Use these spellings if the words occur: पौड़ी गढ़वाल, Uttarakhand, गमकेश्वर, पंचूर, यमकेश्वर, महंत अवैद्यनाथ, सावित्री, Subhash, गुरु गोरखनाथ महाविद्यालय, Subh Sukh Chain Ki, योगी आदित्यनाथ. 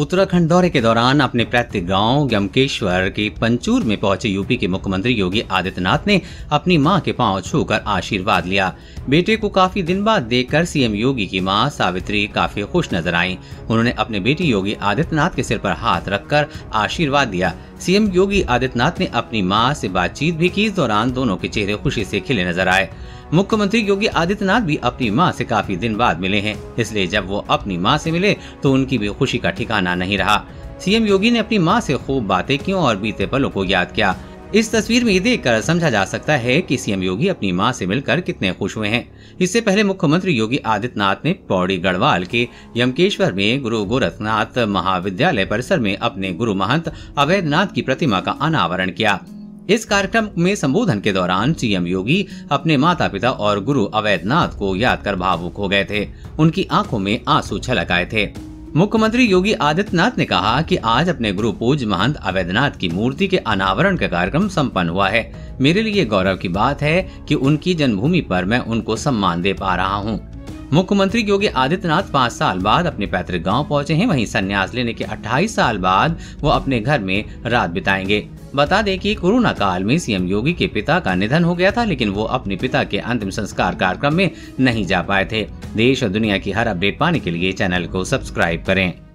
उत्तराखंड दौरे के दौरान अपने पैतृक गांव गमकेश्वर के पंचूर में पहुंचे यूपी के मुख्यमंत्री योगी आदित्यनाथ ने अपनी मां के पांव छूकर आशीर्वाद लिया। बेटे को काफी दिन बाद देखकर सीएम योगी की मां सावित्री काफी खुश नजर आईं। उन्होंने अपने बेटे योगी आदित्यनाथ के सिर पर हाथ रखकर आशीर्वाद दिया। सीएम योगी आदित्यनाथ ने अपनी मां से बातचीत भी की। इस दौरान दोनों के चेहरे खुशी से खिले नजर आए। मुख्यमंत्री योगी आदित्यनाथ भी अपनी मां से काफी दिन बाद मिले हैं, इसलिए जब वो अपनी मां से मिले तो उनकी भी खुशी का ठिकाना नहीं रहा। सीएम योगी ने अपनी मां से खूब बातें की और बीते पलों को याद किया। इस तस्वीर में ये देखकर समझा जा सकता है कि सीएम योगी अपनी मां से मिलकर कितने खुश हुए हैं। इससे पहले मुख्यमंत्री योगी आदित्यनाथ ने पौड़ी गढ़वाल के यमकेश्वर में गुरु गोरखनाथ महाविद्यालय परिसर में अपने गुरु महंत अवैद्यनाथ की प्रतिमा का अनावरण किया। इस कार्यक्रम में संबोधन के दौरान सीएम योगी अपने माता पिता और गुरु अवैद्यनाथ को याद कर भावुक हो गए थे। उनकी आंखों में आंसू छलक आए थे। मुख्यमंत्री योगी आदित्यनाथ ने कहा कि आज अपने गुरु पूज्य महंत अवैद्यनाथ की मूर्ति के अनावरण का कार्यक्रम संपन्न हुआ है। मेरे लिए गौरव की बात है कि उनकी जन्मभूमि पर मैं उनको सम्मान दे पा रहा हूं। मुख्यमंत्री योगी आदित्यनाथ 5 साल बाद अपने पैतृक गांव पहुंचे हैं। वहीं संन्यास लेने के 28 साल बाद वो अपने घर में रात बिताएंगे। बता दें कि कोरोना काल में सीएम योगी के पिता का निधन हो गया था, लेकिन वो अपने पिता के अंतिम संस्कार कार्यक्रम में नहीं जा पाए थे। देश और दुनिया की हर अपडेट पाने के लिए चैनल को सब्सक्राइब करें।